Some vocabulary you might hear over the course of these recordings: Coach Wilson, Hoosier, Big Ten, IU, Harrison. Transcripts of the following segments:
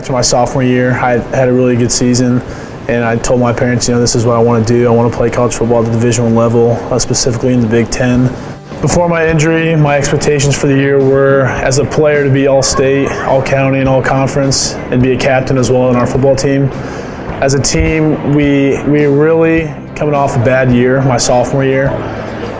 After my sophomore year, I had a really good season, and I told my parents, you know, this is what I want to do. I want to play college football at the Division I level, specifically in the Big Ten. Before my injury, my expectations for the year were, as a player, to be all-state, all-county, and all-conference, and be a captain as well in our football team. As a team, we really coming off a bad year, my sophomore year,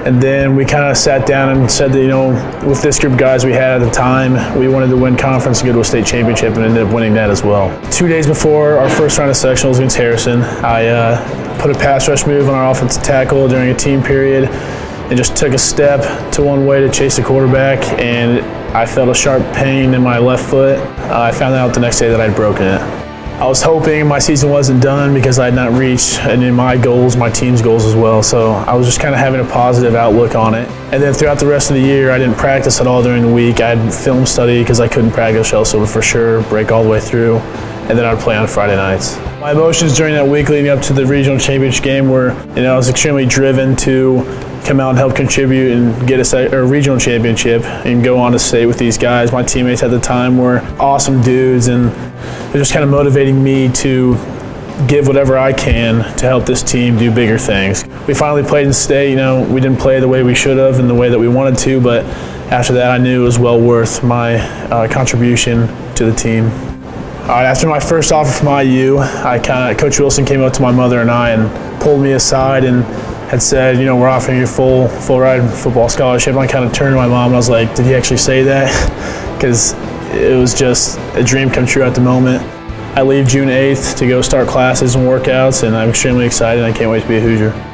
and then we kind of sat down and said that, you know, with this group of guys we had at the time, we wanted to win conference and go to a state championship, and ended up winning that as well. 2 days before our first round of sectionals against Harrison, I put a pass rush move on our offensive tackle during a team period and just took a step to one way to chase the quarterback, and I felt a sharp pain in my left foot. I found out the next day that I'd broken it. I was hoping my season wasn't done because I had not reached any of my goals, my team's goals as well, so I was just kind of having a positive outlook on it. And then throughout the rest of the year, I didn't practice at all during the week. I had film study because I couldn't practice else, so it would for sure break all the way through, and then I'd play on Friday nights. My emotions during that week leading up to the regional championship game were, you know, I was extremely driven to come out and help contribute and get a regional championship and go on to state with these guys. My teammates at the time were awesome dudes, and they're just kind of motivating me to give whatever I can to help this team do bigger things. We finally played in state. You know, we didn't play the way we should have and the way that we wanted to, but after that I knew it was well worth my contribution to the team. After my first offer from IU, Coach Wilson came up to my mother and I and pulled me aside and had said, you know, we're offering you a full ride football scholarship. And I kind of turned to my mom and I was like, did he actually say that? Because it was just a dream come true at the moment. I leave June 8th to go start classes and workouts, and I'm extremely excited. I can't wait to be a Hoosier.